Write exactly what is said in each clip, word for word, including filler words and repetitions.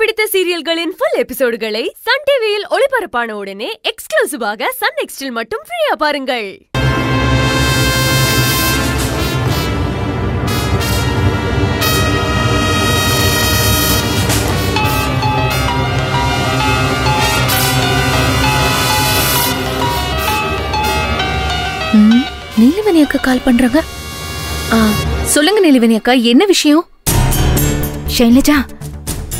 பிடித்த சீரியல்களின் full எபிசோடுகளை Sun டிவியில் ஒளிபரப்பான உடனே எக்ஸ்க்ளூசிவாக சன் நெக்ஸ்டில் மட்டும் ஃப்ரீயா பாருங்கள். நீலவேணி அக்கா கால் பண்றாங்க. சொல்லுங்க நீலவேணி அக்கா, என்ன விஷயம்? ஷைலஜா,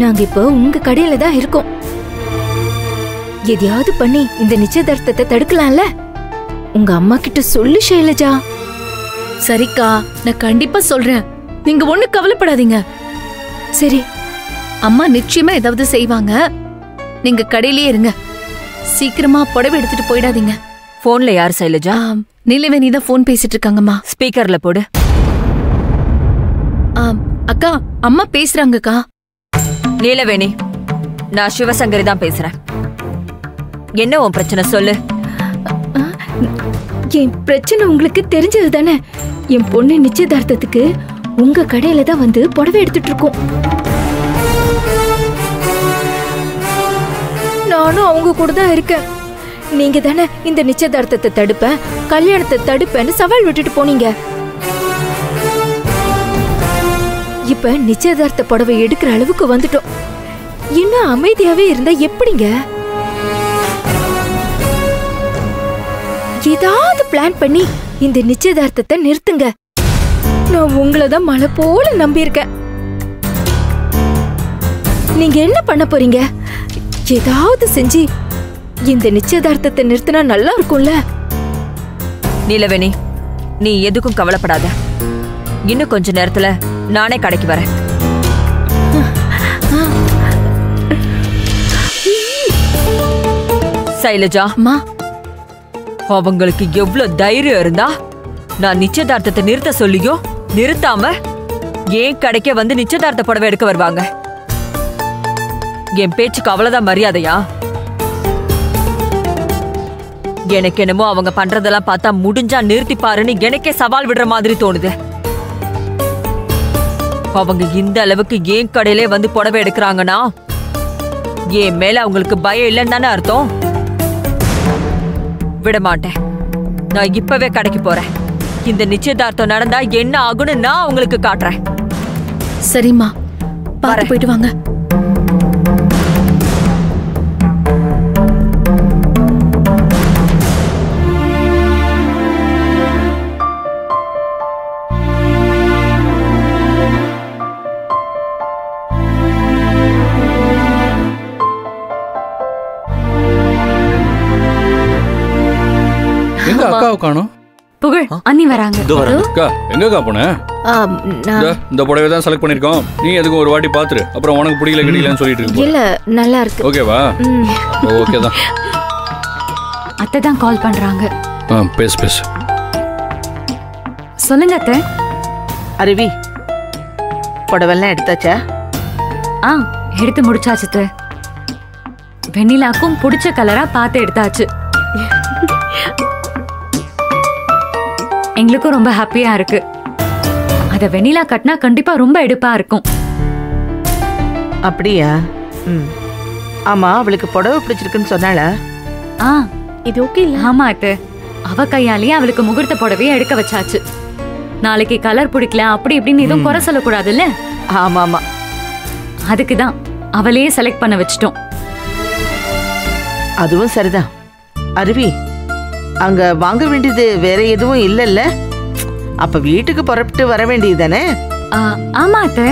நாங்க இப்போ உங்க கடையில தான் இருக்கோம். எதையாவது பண்ணி இந்த நிச்சயதார்த்தத்தை தடுக்கலாம்ல. உங்க அம்மா கிட்ட சொல்லு ஷைலஜா. சரிக்கா, நான் கண்டிப்பா சொல்றேன். நீங்க ஒண்ணு கவலைப்படாதீங்க. சரி, அம்மா நிச்சயமா ஏதாவது செய்வாங்க. நீங்க கடையிலேயே இருங்க. சீக்கிரமா புடவை எடுத்துட்டு போயிடாதீங்க. போன்ல யார் சைலஜா? நிலவேணி தான் போன் பேசிட்டு இருக்காங்கம்மா. ஸ்பீக்கர்ல போடு. அக்கா, அம்மா பேசுறாங்கக்கா. நிலவேணி, நான் சிவசங்கரி தான் பேசுறேன். என்ன உன் பிரச்சனை சொல்லு. என் பிரச்சனை உங்களுக்கு தெரிஞ்சது தானே. என் பொண்ணு நிச்சயதார்த்தத்துக்கு உங்க கடையில தான் வந்து புடவை எடுத்துட்டு இருக்கோம். நானும் அவங்க கூட தான் இருக்கேன். நீங்க தானே இந்த நிச்சயதார்த்தத்தை தடுப்பேன், கல்யாணத்தை தடுப்பேன்னு சவால் விட்டுட்டு போனீங்க. இப்ப நிச்சயதார்த்த புடவை எடுக்கிற அளவுக்கு வந்துட்டோம். இன்னும் அமைதியாவே இருந்தா எப்படிங்க? ஏதாவது பிளான் பண்ணி இந்த நிச்சயதார்த்தத்தை நிறுத்துங்க. நான் உங்களதான் மழை போல நம்பி இருக்கேன். நீங்க என்ன பண்ண போறீங்க? ஏதாவது செஞ்சு இந்த நிச்சயதார்த்தத்தை நிறுத்தினா நல்லா இருக்கும்ல. நிலவேணி, நீ எதுக்கும் கவலைப்படாத. இன்னும் கொஞ்ச நேரத்துல நானே கடைக்கு வரேன். சைலஜா, அவங்களுக்கு எவ்வளவு தைரியம் இருந்தா நான் நிச்சயதார்த்தத்தை நிறுத்த சொல்லியோ நிறுத்தாம ஏன் கடைக்கே வந்து நிச்சயதார்த்த புடவை எடுக்க வருவாங்க. என் பேச்சுக்கு அவ்வளவுதான் மரியாதையா? எனக்கு என்னமோ அவங்க பண்றதெல்லாம் பார்த்தா முடிஞ்சா நிறுத்தி பாருன்னு எனக்கே சவால் விடுற மாதிரி தோணுது. அவங்க இந்த அளவுக்கு ஏன் கடையிலே வந்து புடவை எடுக்கிறாங்கன்னா என் மேல அவங்களுக்கு பயம் இல்லைன்னு தானே அர்த்தம். விடமாட்டேன். நான் இப்பவே கடைக்கு போறேன். இந்த நிச்சயதார்த்தம் நடந்தா என்ன ஆகுன்னு நான் உங்களுக்கு காட்டுறேன். சரிம்மா, பாரு, போயிட்டு வாங்க. புகழ் அண்ணி வராங்க. எங்கக்கா போன? இந்த புடவை தான் செலக்ட் பண்ணிருக்கோம். நீ எதுக்கு ஒரு வாட்டி பாத்துரு, அப்புறம் உனக்கு பிடிக்கல கிடைக்கலன்னு சொல்லிட்டு இருக்கு. இல்ல, நல்லா இருக்கு. ஓகேவா? ஓகே தான். அத்தை தான் கால் பண்றாங்க. பேசு பேசு. சொல்லுங்க அத்தை. அருவி, புடவெல்லாம் எடுத்தாச்சா? ஆ, எடுத்து முடிச்சாச்சு அத்தை. வெண்ணிலாக்கும் பிடிச்ச கலரா பார்த்து எடுத்தாச்சு. எங்களுக்கும் ரொம்ப ஹாப்பியா இருக்கு. அத வெண்ணிலா கட்டினா கண்டிப்பா ரொம்ப எடுப்பா இருக்கும். அப்படியா? ம். ஆமா, அவளுக்கு புடவை பிடிச்சிருக்குன்னு சொன்னால. ஆ, இது ஓகே இல்ல? ஆமா அத்தை, அவ கையாலேயே அவளுக்கு முகூர்த்த புடவையை எடுக்க வச்சாச்சு. நாளைக்கு கலர் பிடிக்கல அப்படி இப்படின்னு எதுவும் குறை சொல்லக்கூடாதுல்ல. ஆமா ஆமா, அதுக்குதான் அவளையே செலக்ட் பண்ண வச்சிட்டோம். அதுவும் சரிதான். அருவி, அங்க வாங்க வேண்டியது வேற எதுவும் இல்லல்ல? அப்ப வீட்டுக்கு புறப்பட்டு வர வேண்டியதுதானே? ஆமா அத்தை,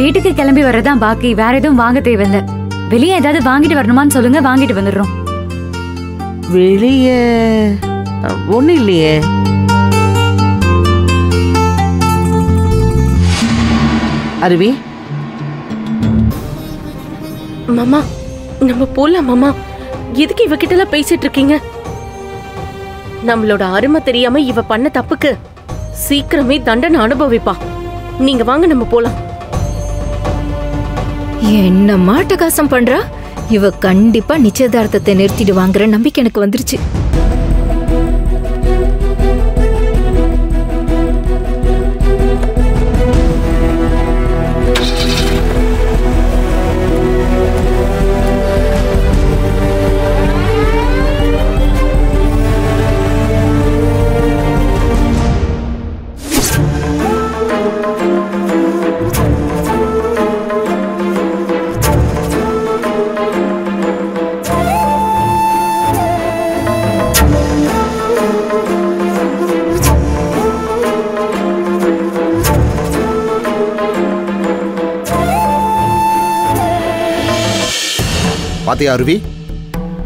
வீட்டுக்கு கிளம்பி வரதான் பாக்கி. வேற எதுவும் வாங்க தேவையில்ல. வெளியே ஏதாவது வாங்கிட்டு வரணுமான்னு சொல்லுங்க, வாங்கிட்டு வந்துடுறோம். வெளிய ஒண்ணு இல்லையே. அருவி, மாமா, நம்ம போலாம் மாமா. எதுக்கு இவகிட்ட எல்லாம் பேசிட்டு இருக்கீங்க? நம்மளோட அருமை தெரியாம இவ பண்ண தப்புக்கு சீக்கிரமே தண்டனை அனுபவிப்பா. நீங்க வாங்க நம்ம போலாம். என்ன மாட்டகாசம் பண்றா? இவ கண்டிப்பா நிச்சயதார்த்தத்தை நிறுத்திடுவாங்கற நம்பிக்கை எனக்கு வந்துருச்சு. பாத்தியா அருவி,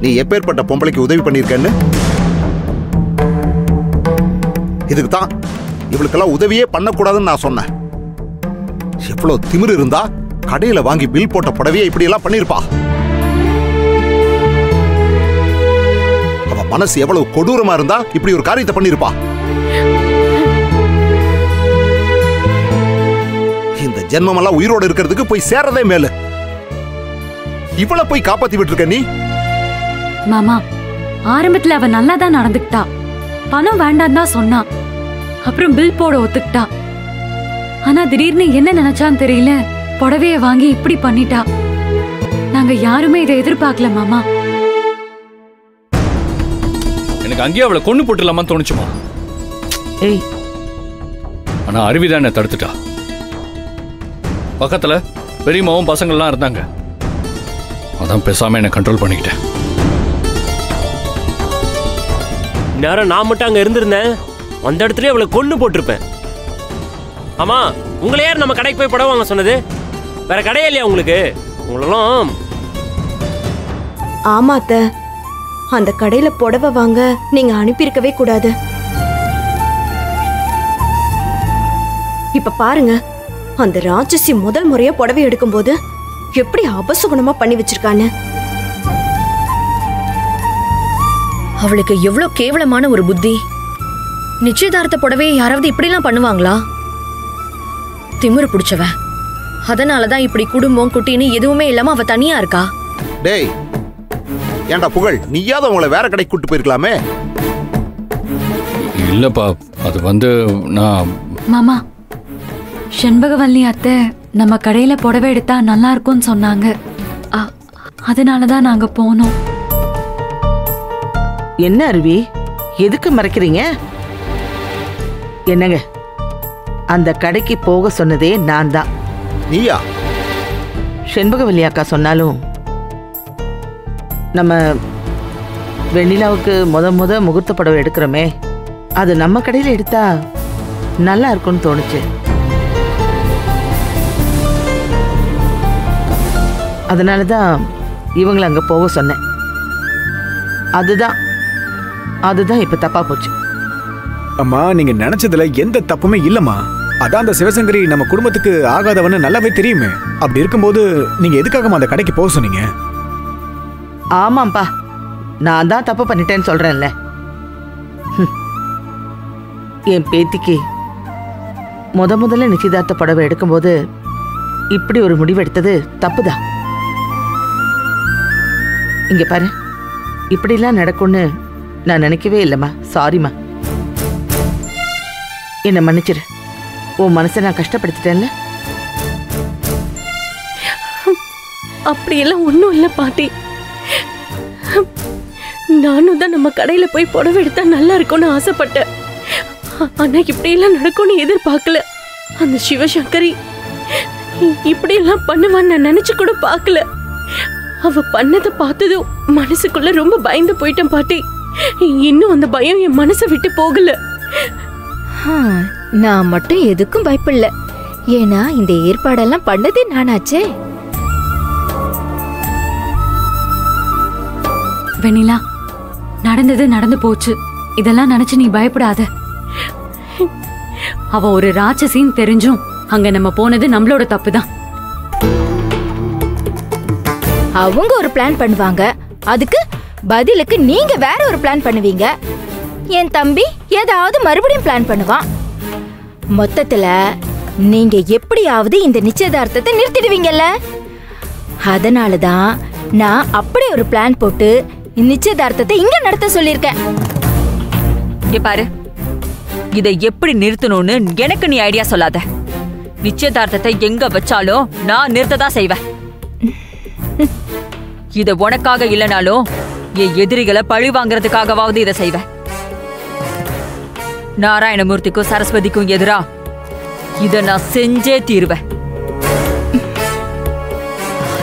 நீ எப்பேற்பட்ட பொம்பளைக்கு உதவி பண்ணியிருக்கேன்னு? இதுக்கு தான் இவளுக்கெல்லாம் உதவியே பண்ணக்கூடாதுன்னு நான் சொன்னேன். எவ்வளோ திமிரு இருந்தா கடையில் வாங்கி பில் போட்ட புடவையே இப்படியெல்லாம் பண்ணியிருப்பா. அவ மனசு எவ்வளவு கொடூரமா இருந்தா இப்படி ஒரு காரியத்தை பண்ணியிருப்பா. இந்த ஜென்மமெல்லாம் உயிரோடு இருக்கிறதுக்கு போய் சேரதே மேலு. இவளை போய் காப்பாத்தி விட்டுருக்க நீ. மாமா, ஆரம்பத்துல அவ நல்லா தான் நடந்துக்கிட்டா. பணம் வேண்டாம் தான் சொன்னா, அப்புறம் பில் போட ஒத்துக்கிட்டா. ஆனா திடீர்னு என்ன நினைச்சான்னு தெரியல, புடவைய வாங்கி இப்படி பண்ணிட்டா. நாங்க யாருமே இதை எதிர்பார்க்கல மாமா. எனக்கு அங்கேயே அவளை கொண்டு போட்டுலாமான்னு தோணுச்சுமா. ஏய், ஆனா அருவிதான் என்ன தடுத்துட்டா. பக்கத்துல பெரியமாவும் பசங்கள்லாம் இருந்தாங்க. அதான் பேசாம என்ன கண்ட்ரோல் பண்ணிக்கிட்டேன். நேரம் நான் மட்டும் அங்க இருந்திருந்தேன், அந்த இடத்துல அவளை கொண்டு போட்டிருப்பேன். ஆமா, உங்களை யார் நம்ம கடைக்கு போய் படம் வாங்க சொன்னது? வேற கடையே இல்லையா உங்களுக்கு? உங்களெல்லாம் ஆமா அத்தை, அந்த கடையில புடவை வாங்க நீங்க அனுப்பியிருக்கவே கூடாது. இப்ப பாருங்க, அந்த ராட்சசி முதல் முறையா புடவை எடுக்கும் போது எப்படி அபசகுணமா பண்ணி வச்சிருக்கானு. அவளுக்கு எவ்வளவு கேவலமான ஒரு புத்தி. நிச்சயதார்த்த புடவையை யாராவது இப்படிலாம் பண்ணுவாங்களா? திமிரு பிடிச்சவ. அதனாலதான் இப்படி குடும்பம் குட்டின்னு எதுவுமே இல்லாம அவ தனியா இருக்கா. டேய் ஏண்டா புகழ், நீயாவது அவங்கள வேற கடைக்கு கூட்டு போயிருக்கலாமே. இல்லப்பா, அது வந்து நான் மாமா, செண்பகவல்லி அத்தை நம்ம கடையில புடவை எடுத்தா நல்லா இருக்கும்னு சொன்னாங்க. அதனாலதான் நாங்க போனோம். என்ன அருவி, எதுக்கு மறைக்கிறீங்க? என்னங்க, அந்த கடைக்கு போக சொன்னதே நான் தான். நீயா? செண்பகவல்லி அக்கா சொன்னாலும் நம்ம வெண்ணிலாவுக்கு முத முத முகூர்த்த புடவை எடுக்கிறோமே, அது நம்ம கடையில எடுத்தா நல்லா இருக்கும்னு தோணுச்சு. அதனால தான் இவங்களை அங்கே போக சொன்னேன். அதுதான் அதுதான் இப்போ தப்பாக போச்சு. அம்மா, நீங்கள் நினச்சதில் எந்த தப்புமே இல்லைம்மா. அதான் அந்த சிவசங்கரி நம்ம குடும்பத்துக்கு ஆகாதவன்னு நல்லாவே தெரியுமே. அப்படி இருக்கும்போது நீங்கள் எதுக்காகம்மா அந்த கடைக்கு போக சொன்னீங்க? ஆமாம்ப்பா, நான் தான் தப்பு பண்ணிட்டேன்னு சொல்கிறேன்ல. என் பேத்திக்கு முத முதல்ல நிச்சயதார்த்த புடவை எடுக்கும்போது இப்படி ஒரு முடிவு எடுத்தது தப்புதான். இங்க பாரு, இப்படிலாம் நடக்கும்னு நான் நினைக்கவே இல்லைம்மா. சாரிம்மா, என்னை மன்னிச்சிரு. உன் மனசை நான் கஷ்டப்படுத்திட்டேன்ல. அப்படியெல்லாம் ஒன்றும் இல்லை பாட்டி. நானும் தான் நம்ம கடையில் போய் புடவை எடுத்தா நல்லா இருக்கும்னு ஆசைப்பட்டேன். ஆனால் இப்படியெல்லாம் நடக்கும்னு எதிர்பார்க்கல. அந்த சிவசங்கரி இப்படியெல்லாம் பண்ணுவான்னு நான் நினைச்சு கூட பார்க்கல. அவ பண்ணதை பார்த்ததும் மனசுக்குள்ள ரொம்ப பயந்து போயிட்டேன் பாட்டி. இன்னும் அந்த பயம் என் மனசை விட்டு போகல. நான் மட்டும் எதுக்கும் பயப்படல, ஏன்னா இந்த ஏற்பாடெல்லாம் பண்ணதே நானாச்சே. வெண்ணிலா, நடந்தது நடந்து போச்சு. இதெல்லாம் நினைச்சு நீ பயப்படாத. அவ ஒரு ராட்சசின்னு தெரிஞ்சும் அங்க நம்ம போனது நம்மளோட தப்பு தான். அவங்க ஒரு பிளான் பண்ணுவாங்க, அதுக்கு பதிலுக்கு நீங்க வேற ஒரு பிளான் பண்ணுவீங்க. என் தம்பி ஏதாவது மறுபடியும் பிளான் பண்ணுவான். மொத்தத்துல நீங்க எப்படியாவது இந்த நிச்சயதார்த்தத்தை நிறுத்திடுவீங்கல்ல? அதனால தான் நான் அப்படி ஒரு பிளான் போட்டு நிச்சயதார்த்தத்தை இங்க நடத்த சொல்லியிருக்கேன். இங்க பாரு, இதை எப்படி நிறுத்தணும்னு எனக்கு நீ ஐடியா சொல்லாத. நிச்சயதார்த்தத்தை எங்க வச்சாலும் நான் நிறுத்ததான் செய்வேன். இதை உனக்காக இல்லைனாலும் என் எதிரிகளை பழி வாங்கறதுக்காகவாவது இதை செய்வேன். நாராயணமூர்த்திக்கும் சரஸ்வதிக்கும் எதிரா இதை நான் செஞ்சே தீர்வேன்.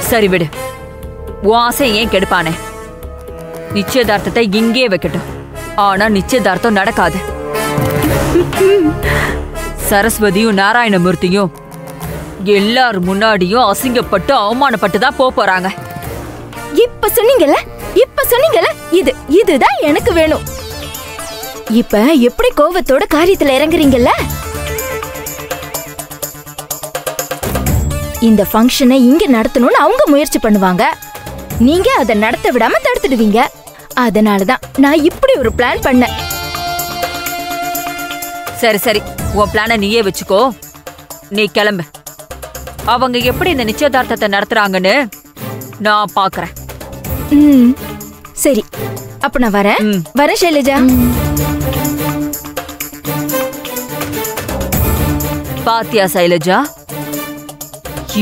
சரி விடு, உன் ஆசை ஏன் கெடுப்பானே? நிச்சயதார்த்தத்தை இங்கே வைக்கட்டும். ஆனா நிச்சயதார்த்தம் நடக்காது. சரஸ்வதியும் நாராயணமூர்த்தியும் எல்லார் முன்னாடியும் அசிங்கப்பட்டு அவமானப்பட்டு தான் போறாங்க. இப்ப சொன்னீங்கல்ல இப்ப சொன்னீங்கல்ல இது இதுதான் எனக்கு வேணும். இப்ப எப்படி கோவத்தோட காரியத்துல இறங்குறீங்கல்ல? இந்த ஃபங்க்ஷனை இங்க நடத்தணும்னு அவங்க முயற்சி பண்ணுவாங்க, நீங்க அதை நடத்த விடாம தடுத்துடுவீங்க. அதனாலதான் நான் இப்படி ஒரு பிளான் பண்ணேன். சரி சரி, உன் பிளான நீயே வச்சுக்கோ. நீ கிளம்பு. அவங்க எப்படி இந்த நிச்சயதார்த்தத்தை நடத்துறாங்கன்னு நான் பாக்குறேன். சரி, அப்ப நான் வரேன் வரேன் ஷைலஜா. பாத்தியா சைலஜா,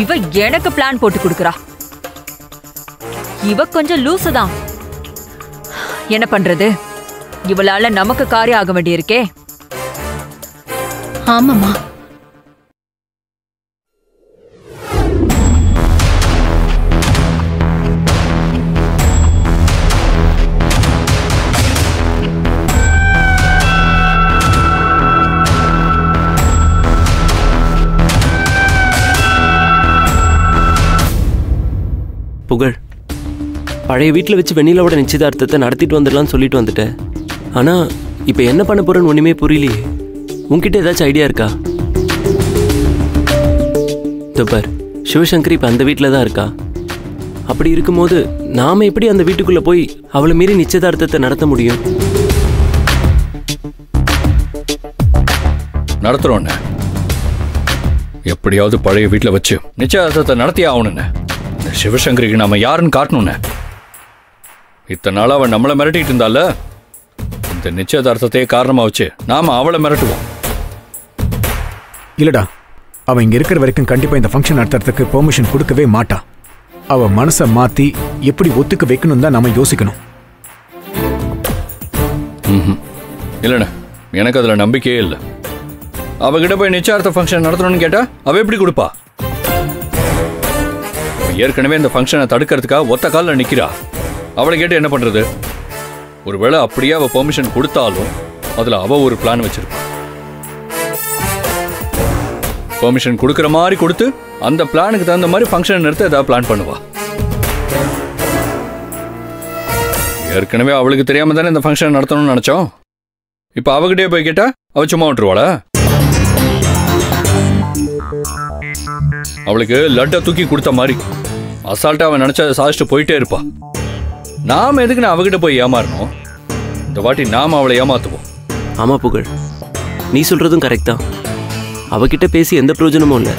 இவ எனக்கு பிளான் போட்டு கொடுக்கறா. இவ கொஞ்சம் லூசு தான். என்ன பண்றது, இவளால நமக்கு காரியம் ஆக வேண்டியிருக்கே. ஆமாமா, புகழ், பழைய வீட்டில் வச்சு வெண்ணிலாவோட நிச்சயதார்த்தத்தை நடத்திட்டு வந்துடலாம்னு சொல்லிட்டு வந்துட்டேன். ஆனால் இப்போ என்ன பண்ண போறேன்னு ஒன்றுமே புரியலையே. உங்ககிட்ட ஏதாச்சும் ஐடியா இருக்கா? தோப்பர் சிவசங்கரி இப்போ அந்த வீட்டில் தான் இருக்கா. அப்படி இருக்கும்போது நாம் எப்படி அந்த வீட்டுக்குள்ளே போய் அவளை மீறி நிச்சயதார்த்தத்தை நடத்த முடியும்? நடத்துகிறோண்ணே, எப்படியாவது பழைய வீட்டில் வச்சு நிச்சயதார்த்தத்தை நடத்தி ஆகணுண்ணே. சிவசங்கரிக்கு நாம யாருன்னு காட்டணும்னு. இத்தனை நாள் அவன் நம்மளை மிரட்டிட்டு இருந்தால, இந்த நிச்சயதார்த்தத்தையே காரணமா வச்சு நாம அவளை மிரட்டுவோம். இல்லடா, அவன் இங்க இருக்கிற வரைக்கும் கண்டிப்பா இந்த ஃபங்க்ஷன் நடத்துறதுக்கு பெர்மிஷன் கொடுக்கவே மாட்டா. அவ மனசை மாத்தி எப்படி ஒத்துக்க வைக்கணும் தான் நாம யோசிக்கணும். இல்லண்ணா, எனக்கு அதுல நம்பிக்கையே இல்லை. அவகிட்ட போய் நிச்சயார்த்த ஃபங்க்ஷன் நடத்தணும்னு கேட்டா அவ எப்படி கொடுப்பா? ஏற்கனவே இந்த ஃபங்க்ஷனை தடுக்கிறதுக்காக ஒத்த காலில் நிற்கிறா. அவளை கேட்டு என்ன பண்ணுறது? ஒருவேளை அப்படியே அவள் பெர்மிஷன் கொடுத்தாலும் அதில் அவள் ஒரு பிளான் வச்சிருப்பா. பெர்மிஷன் கொடுக்குற மாதிரி கொடுத்து அந்த பிளானுக்கு தகுந்த மாதிரி ஃபங்க்ஷனை நிறுத்த ஏதாவது பிளான் பண்ணுவா. ஏற்கனவே அவளுக்கு தெரியாமல் தானே இந்த ஃபங்க்ஷனை நடத்தணும்னு நினச்சோம். இப்போ அவகிட்டே போய் கேட்டா அவள் சும்மா விட்டுருவாளா? அவளுக்கு லட்டை தூக்கி கொடுத்த மாதிரி அசால்ட்டா அவன் நினைச்சா சாதிச்சுட்டு போயிட்டே இருப்பா. நாம எதுக்கு நான் அவகிட்ட போய் ஏமாறணும்? இந்த வாட்டி நாம அவளை ஏமாத்துவோம். ஆமா புகழ், நீ சொல்றதும் கரெக்ட் தான். அவகிட்ட பேசி எந்த பிரயோஜனமும் இல்லை.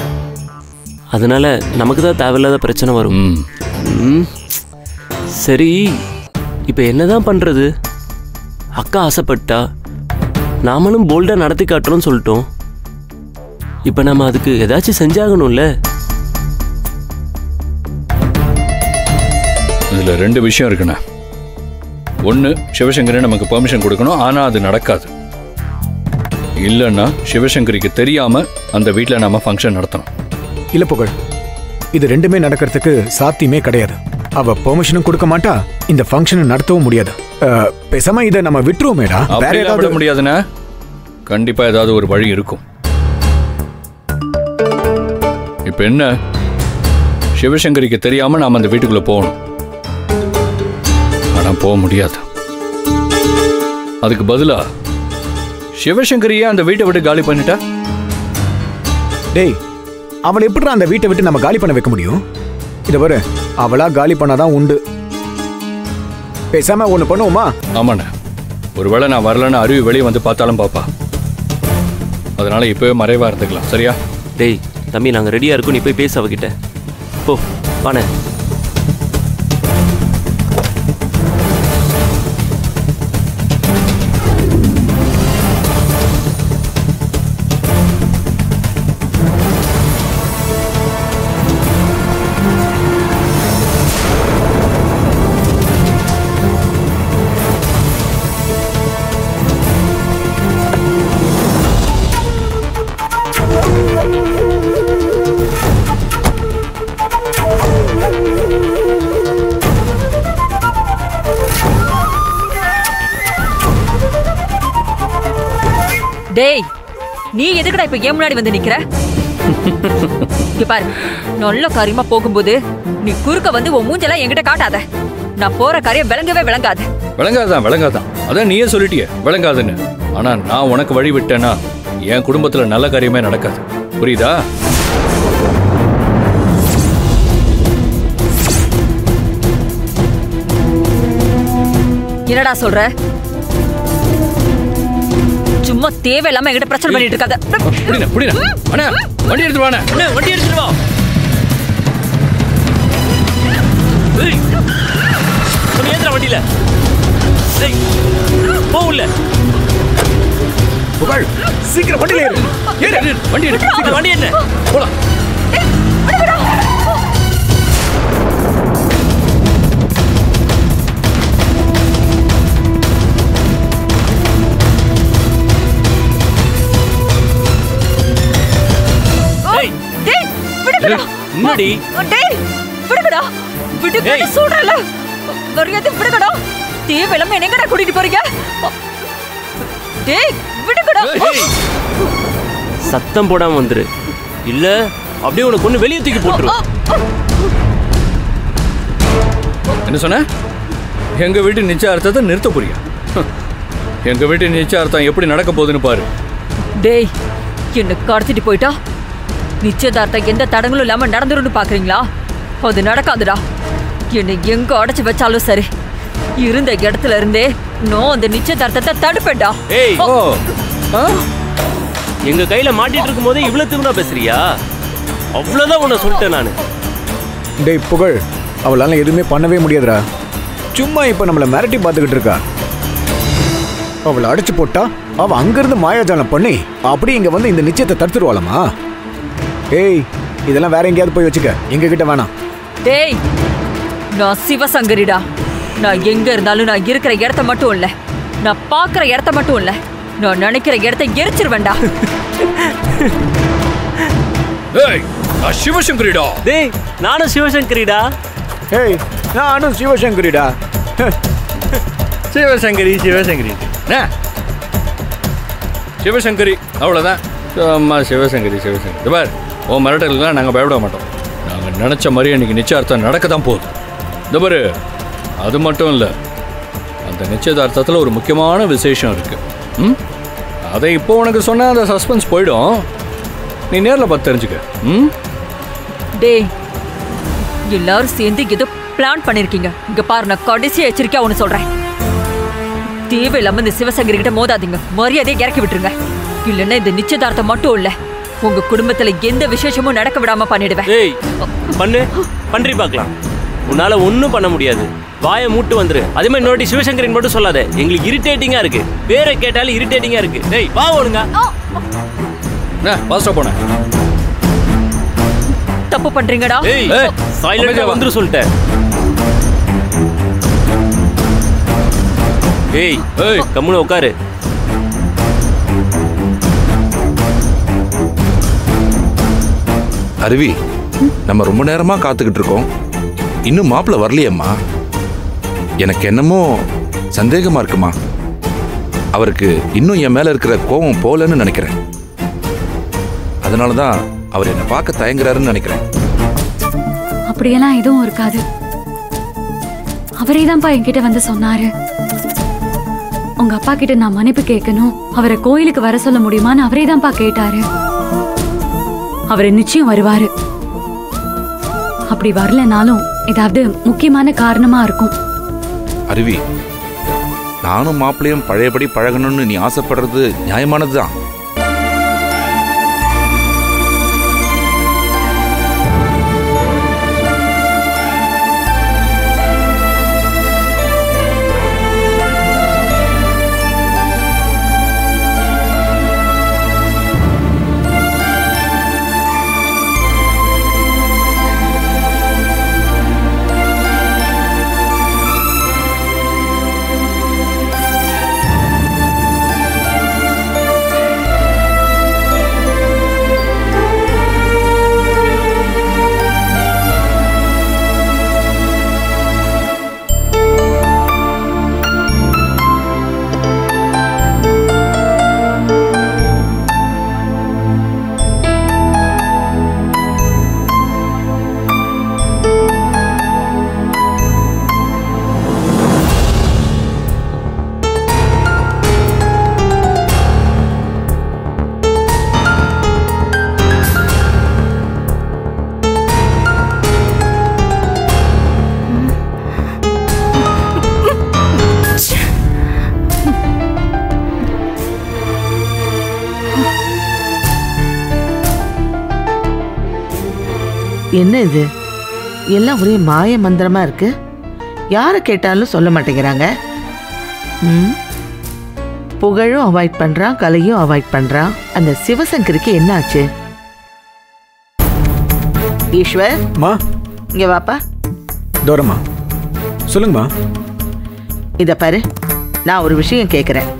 அதனால நமக்கு தான் தேவையில்லாத பிரச்சனை வரும். சரி, இப்போ என்னதான் பண்றது? அக்கா ஆசைப்பட்டா நாமளும் போல்டா நடத்தி காட்டுறோம்னு சொல்லிட்டோம். இப்போ நம்ம அதுக்கு ஏதாச்சும் செஞ்சாகணும்ல. இதில் ரெண்டு விஷயம் இருக்குண்ணா. ஒன்று, சிவசங்கரி நமக்கு பெர்மிஷன் கொடுக்கணும். ஆனால் அது நடக்காது. இல்லைன்னா சிவசங்கரிக்கு தெரியாமல் அந்த வீட்டில் நாம் ஃபங்க்ஷன் நடத்தணும். இல்லை புகழ், இது ரெண்டுமே நடக்கிறதுக்கு சாத்தியமே கிடையாது. அவள் பெர்மிஷனும் கொடுக்க மாட்டா, இந்த ஃபங்க்ஷனை நடத்தவும் முடியாது. பேசாமல் இதை நம்ம விட்டுருவோமேடா. வேற ஏதாவது முடியாதுண்ணா, கண்டிப்பாக ஏதாவது ஒரு வழி இருக்கும். இப்போ என்ன, சிவசங்கரிக்கு தெரியாமல் நாம் அந்த வீட்டுக்குள்ளே போகணும். ஆனால் போக முடியாது. அதுக்கு பதிலாக சிவசங்கரியே அந்த வீட்டை விட்டு காலி பண்ணிட்டா? டேய், அவளை எப்படி அந்த வீட்டை விட்டு நம்ம காலி பண்ண வைக்க முடியும்? இதை பாரு, அவளா காலி பண்ணாதான் உண்டு. பேசாம ஒன்று பண்ணுவோமா? ஆமாண்ணா, ஒருவேளை நான் வரலன்னு அருவி வெளியே வந்து பார்த்தாலும் பாப்பா, அதனால இப்பவே மறைவா இருந்துக்கலாம். சரியா? டேய் தம்பி, நாங்கள் ரெடியா இருக்கோம், நீ போய் பேச அவகிட்ட. போ வாண்ண. டேய், நீ எதுக்குடா இப்ப ஏன் முன்னாடி வந்து நிக்கிற? இங்க பாரு, நல்ல காரியமா போகும்போது நீ குறுக்க வந்து உன் மூஞ்செல்லாம் என்கிட்ட காட்டாத. நான் போற காரியம் விளங்கவே விளங்காது. விளங்காதான் விளங்காதான் அதான் நீயே சொல்லிட்டியே விளங்காதுன்னு. ஆனா நான் உனக்கு வழி விட்டேன்னா என் குடும்பத்துல நல்ல காரியமே நடக்காது, புரியுதா? என்னடா சொல்ற? சும்மா தேவையில்லாம எங்கிட்ட பிரச்சனை பண்ணிட்டு இருக்காத. வண்டி எடுத்துருவானே, வண்டி எடுத்துருவா. வண்டியில போகல, சீக்கிரம் வண்டியில ஏறு. வண்டி எடுத்து வண்டி என்ன போலாம். என்னடி டேய், விடுங்கடா, விடுங்கடா சொல்றல. மரியாதை விடுங்கடா. தேவலமே என்னங்கடா கூடிட்டு போறீங்க? டேய் விடுங்கடா. சத்தம் போடாம வந்துரு, இல்ல அப்படியே உன கொன்னு வெளிய தூக்கி போட்டுருவேன். என்ன சொன்னே? எங்க வீட்டு நிச்சயார்த்தத்தை நிறுத்த போறியா? எங்க வீட்டு நிச்சயார்த்தம் எப்படி நடக்க போகுதுன்னு பாரு. டேய் என்ன கடத்திட்டு போய்டா? நிச்சயதார்த்தம் எந்த தடங்களும் இல்லாம நடந்துருன்னு பாக்குறீங்களா? அது நடக்காதுடா. என்னை எங்க அடைச்சு வச்சாலும் சரி, இருந்த இடத்துல இருந்தே நான் அந்த நிச்சயதார்த்தத்தை தடுப்பேன்டா. எங்க கையில மாட்டிட்டு இருக்கும் போதே இவ்வளவு தூங்கா பேசுறியா? அவ்வளவுதான் உன்னை சொல்லிட்டேன் நானு. டேய் புகழ், அவளால எதுவுமே பண்ணவே முடியாதுடா. சும்மா இப்ப நம்மள மிரட்டி பாத்துக்கிட்டு இருக்கா. அவளை அடைச்சு போட்டா அவ அங்கிருந்து மாயாஜாலம் பண்ணி அப்படி இங்க வந்து இந்த நிச்சயத்தை தடுத்துருவாளமா? ஏய், இதெல்லாம் வேற எங்கேயாவது போய் வச்சுக்க, எங்க கிட்ட வேணாம். டேய் நான் சிவசங்கரிடா. நான் எங்க இருந்தாலும் நான் இருக்கிற இடத்த மட்டும் இல்லை, நான் பார்க்குற இடத்த மட்டும் இல்லை, நான் நினைக்கிற இடத்த எரிச்சிருவேண்டா. ஏய் நான் சிவசங்கரிடா. டேய் நானும் சிவசங்கரிடா. ஏய் நானும் சிவசங்கரிடா. சிவசங்கரி சிவசங்கரி சிவசங்கரி அவ்வளோதான். அம்மா சிவசங்கரி சிவசங்கரி. பார், ஓ மிரட்டலாம், நாங்கள் பயப்பட மாட்டோம். நாங்கள் நினச்ச மாதிரி இன்றைக்கி நிச்சயார்த்தம் நடக்க தான் போகுது. இந்த பாரு, அது மட்டும் இல்லை, அந்த நிச்சயதார்த்தத்தில் ஒரு முக்கியமான விசேஷம் இருக்குது. ம், அதை இப்போ உனக்கு சொன்னால் அந்த சஸ்பென்ஸ் போயிடும். நீ நேரில் பார்த்து தெரிஞ்சுக்க. ம். டே எல்லாரும் சேர்ந்து ஏதோ பிளான் பண்ணியிருக்கீங்க. இங்கே பாரு, நான் கடைசியாக எச்சரிக்கையாக ஒன்று சொல்கிறேன், தேவையில்லாமல் இந்த சிவசங்கரி கிட்ட மோதாதீங்க. மரியாதையை இறக்கி விட்டுருங்க. இல்லைன்னா இந்த நிச்சயதார்த்தம் மட்டும் இல்லை, உங்க குடும்பத்துல எந்த விசேஷமும் நடக்க விடாம பண்ணிடுவேன். ஏய் பண்ணு, பண்றி பார்க்கலாம். உன்னால ஒன்றும் பண்ண முடியாது, வாயை மூட்டு வந்துரு. அதே மாதிரி இன்னொரு சிவசங்கரின் மட்டும் சொல்லாத, எங்களுக்கு இரிட்டேட்டிங்கா இருக்கு. பேரை கேட்டாலும் இரிட்டேட்டிங்கா இருக்கு. டேய் வா ஓடுங்க, பாஸ்டா போன தப்பு பண்றீங்கடா. சைலண்டா வந்துரு சொல்லிட்டேன். ஏய் ஏய் கம்முனு உட்காரு. அருவி, நம்ம ரொம்ப நேரமாக காத்துக்கிட்டு இருக்கோம், இன்னும் மாப்பிள்ள வரலையம்மா. எனக்கு என்னமோ சந்தேகமாக இருக்குமா, அவருக்கு இன்னும் என் மேலே இருக்கிற கோபம் போகலன்னு நினைக்கிறேன். அதனால தான் அவர் என்னை பார்க்க தயங்குறாருன்னு நினைக்கிறேன். அப்படியெல்லாம் எதுவும் இருக்காது, அவரே தான்ப்பா என்கிட்ட வந்து சொன்னாரு. உங்கள் அப்பா கிட்ட நான் மன்னிப்பு கேட்கணும், அவரை கோயிலுக்கு வர சொல்ல முடியுமான்னு அவரே தான்ப்பா கேட்டாரு. அவர் நிச்சயம் வருவாரு, அப்படி வரலனாலும் ஏதாவது முக்கியமான காரணமா இருக்கும். அருவி, நானும் மாப்பிளையும் பழையபடி பழகணும்னு நீ ஆசைப்படுறது நியாயமானதுதான். என்ன இது எல்லாம் ஒரே மாய மந்திரமா இருக்கு. யாரை கேட்டாலும் சொல்ல மாட்டேங்கிறாங்க. புகழும் அவாய்ட் பண்றான், கலையும் அவாய்ட் பண்றான். அந்த சிவசங்கருக்கு என்ன ஆச்சு? ஈஸ்வர் இங்க வாப்பா. தோரமா சொல்லுங்கம்மா. இத பாரு, நான் ஒரு விஷயம் கேட்குறேன்.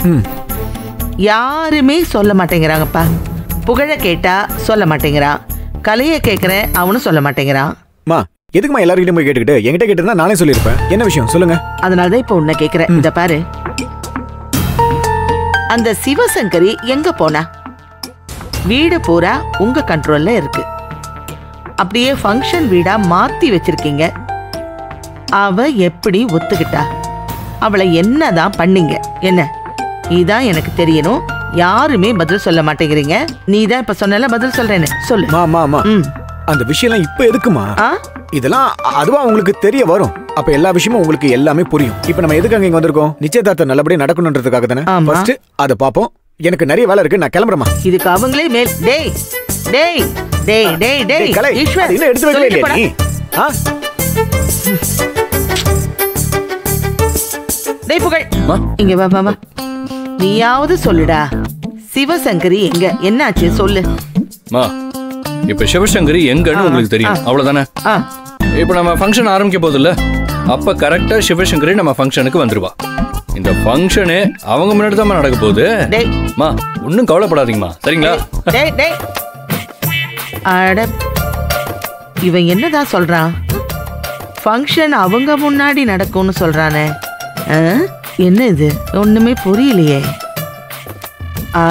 யாருமே சொல்ல மாட்டேங்கிறாங்கப்பா. புகழை கேட்டா சொல்ல மாட்டேங்கிறான், கலையை கேட்குறேன் அவனும் சொல்ல மாட்டேங்கிறான். மா எதுக்குமா எல்லாருக்கிட்டையும் போய் கேட்டுக்கிட்டு? என்கிட்ட கேட்டிருந்தா நானே சொல்லியிருப்பேன். என்ன விஷயம் சொல்லுங்க. அதனால தான் இப்போ உன்னை கேட்குறேன். இந்த பாரு, அந்த சிவசங்கரி எங்க போனா? வீடு பூரா உங்க கண்ட்ரோல்ல இருக்கு. அப்படியே ஃபங்க்ஷன் வீடா மாத்தி வச்சிருக்கீங்க. அவ எப்படி ஒத்துக்கிட்டா? அவளை என்னதான் பண்ணீங்க? என்ன இதான் எனக்கு தெரியணும். யாருமே பதில் சொல்ல மாட்டேங்கிறீங்க. நீ தான் இப்ப சொன்னல பதில் சொல்றேன்னு சொல்லு. மாமா மாமா அந்த விஷயம்லாம் இப்ப எதுக்குமா? இதெல்லாம் அதுவா உங்களுக்கு தெரிய வரும். அப்ப எல்லா விஷயமும் உங்களுக்கு எல்லாமே புரியும். இப்ப நம்ம எதுக்காக இங்க வந்திருக்கோம்? நிச்சயதார்த்தம் நல்லபடியா நடக்கணும்ன்றதுக்காக தானே. ஃபர்ஸ்ட் அத பாப்போம். எனக்கு நிறைய வேலை இருக்கு, நான் கிளம்பறேமா. இதுக்கு அவங்களே மேல் டேய் டேய் டேய் டேய் டேய் ஈஸ்வர் என்ன எடுத்து வைக்கலையே நீ? ஆ டேய் புகழ் இங்க வா மாமா. நீயாவது சொல்லுடா, சிவசங்கரி எங்க? என்னாச்சு சொல்லு. மா இப்ப சிவசங்கரி எங்கன்னு உங்களுக்கு தெரியும், அவ்வளவுதானே. இப்ப நம்ம ஃபங்க்ஷன் ஆரம்பிக்க போது இல்ல, அப்ப கரெக்டா சிவசங்கரி நம்ம ஃபங்க்ஷனுக்கு வந்துருவா. இந்த ஃபங்க்ஷனே அவங்க முன்னாடி தான் நடக்க போகுது. மா ஒன்னும் கவலைப்படாதீங்கம்மா, சரிங்களா? அட இவன் என்னதான் சொல்றான்? ஃபங்க்ஷன் அவங்க முன்னாடி நடக்கும்னு சொல்றானே. என்ன இது ஒண்ணுமே புரியலையே. ஆ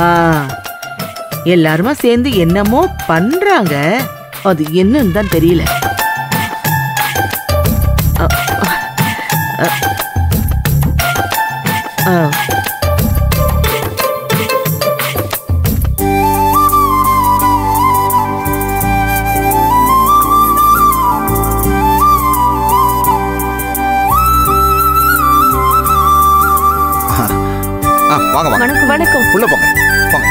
எல்லாருமா சேர்ந்து என்னமோ பண்றாங்க, அது என்னன்னு தான் தெரியல. வணக்கம் வணக்கம். உள்ள போங்க போங்க.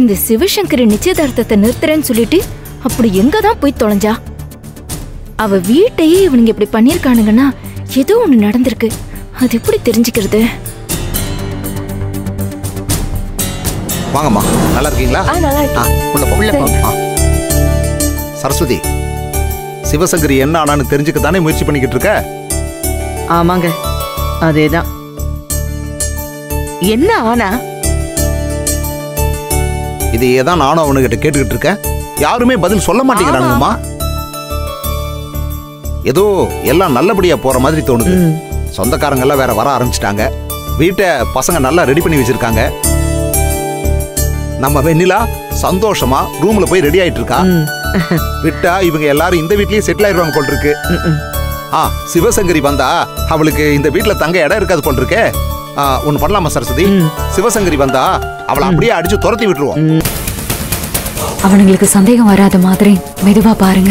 இந்த சிவசங்கரி நிச்சயதார்த்தத்தை நிறுத்துறேன்னு சொல்லிட்டு அப்படி எங்க தான் போய் தொலைஞ்சா? அவ வீட்டையே இவனுங்க இப்படி பண்ணியிருக்கானுங்கன்னா ஏதோ ஒண்ணு நடந்திருக்கு. அது எப்படி தெரிஞ்சுக்கிறது? வாங்கம்மா, நல்லா இருக்கீங்களா? நல்லா இருக்கேன். சரஸ்வதி, சிவசங்கரி என்ன ஆனான்னு தெரிஞ்சுக்க தானே முயற்சி பண்ணிக்கிட்டு இருக்க? ஆமாங்க, அதேதான். என்ன ஆனா? இதையே தான் நானும் அவனுக்கிட்ட கேட்டுக்கிட்டு இருக்கேன். யாருமே பதில் சொல்ல மாட்டேங்கிறானுங்கம்மா. ஏதோ எல்லாம் நல்லபடியா போற மாதிரி தோணுது. சொந்தக்காரங்க எல்லாம் வேற வர ஆரம்பிச்சிட்டாங்க. வீட்டை பசங்க நல்லா ரெடி பண்ணி வச்சிருக்காங்க. நம்ம வெண்ணிலா சந்தோஷமா ரூம்ல போய் ரெடி ஆயிட்டு இருக்கா. விட்டா இவங்க எல்லாரும் இந்த வீட்லயே செட்டில் ஆயிடுவாங்க போல் இருக்கு. ஆ சிவசங்கரி வந்தா அவளுக்கு இந்த வீட்டுல தங்க இடம் இருக்காது போல் இருக்கு. ஒன்னு பண்ணலாமா சரஸ்வதி? சிவசங்கரி வந்தா அவளை அப்படியே அடிச்சு துரத்தி விட்டுருவோம். அவங்களுக்கு சந்தேகம் வராத மாதிரி மெதுவா பாருங்க.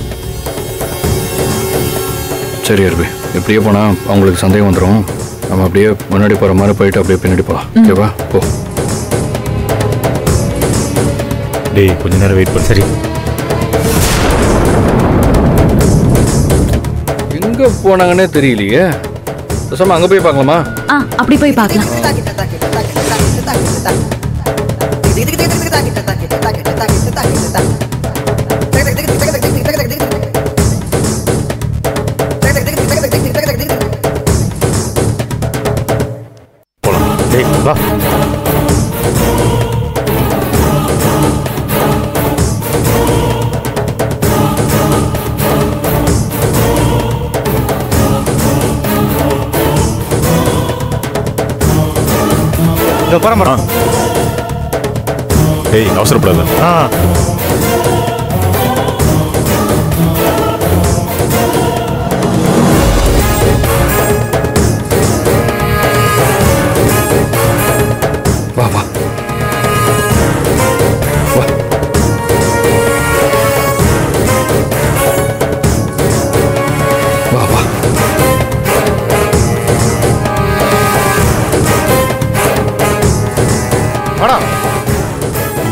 சரி அருபே, எப்படியே போனால் அவங்களுக்கு சந்தேகம் வந்துடும். நம்ம அப்படியே முன்னாடி போகிற மாதிரி போயிட்டு அப்படியே பின்னாடி போகலாம். ஓகேவா? போ. டேய், கொஞ்ச நேரம் வெயிட் பண்ண. சரி, எங்கே போனாங்கன்னே தெரியலையே. சும்மா அங்கே போய் பார்க்கலாமா? ஆ, அப்படி போய் பார்க்கலாம். வா. இதோ பரம்பரா. ஏய், அவசரப்படாத. ஆ,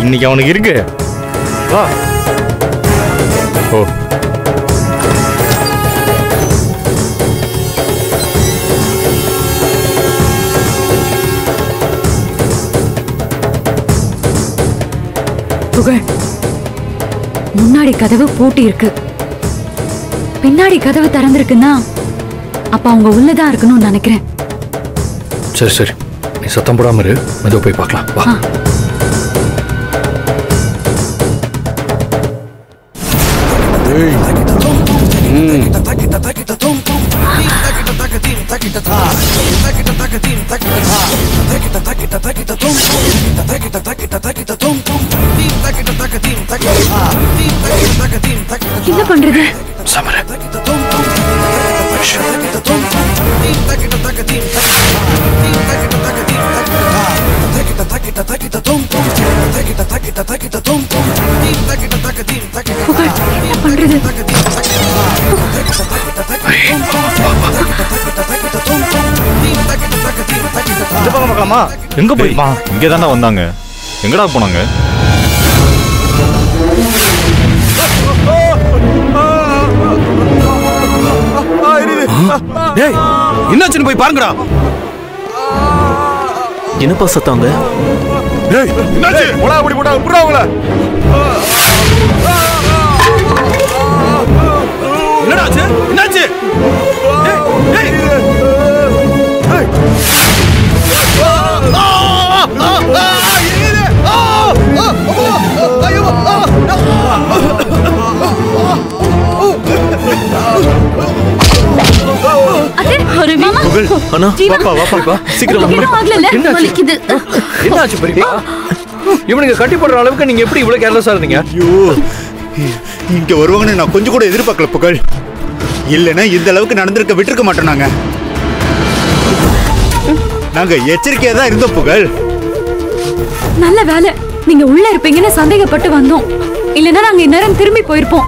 இன்னைக்கு அவனுக்கு இருக்கு. வா. ஓ, புகழ், முன்னாடி கதவு பூட்டி இருக்கு, பின்னாடி கதவு திறந்திருக்குன்னா அப்ப அவங்க உள்ளதான் இருக்கணும்னு நினைக்கிறேன். சரி சரி, நீ சத்தம் போடாம இரு, மெதுவா போய் பார்க்கலாம். வா. என்ன பண்றது? எங்க போய்மா? இங்க தானே வந்தாங்க, எங்கடா போனாங்க? ஏய், என்னாச்சுன்னு போய் பாருங்கடா. என்னப்பா சத்தாங்க? ஏய், என்னாச்சு? போடா, அப்படி போடா, புடுடா அவங்கள. என்னடாச்சு? என்னாச்சு? ஏய் ஏய் எதிர்பார்க்கல புகழ். இல்லன்னா இந்த அளவுக்கு நடந்திருக்க விட்டுருக்க மாட்டோம். நாங்க நாங்க எச்சரிக்கையா தான் இருந்தோம் புகழ். நல்ல வேலை நீங்க உள்ள இருப்பீங்கன்னு சந்தேகப்பட்டு வந்தோம். இல்லன்னா நாங்க இந்நேரம் திரும்பி போயிருப்போம்.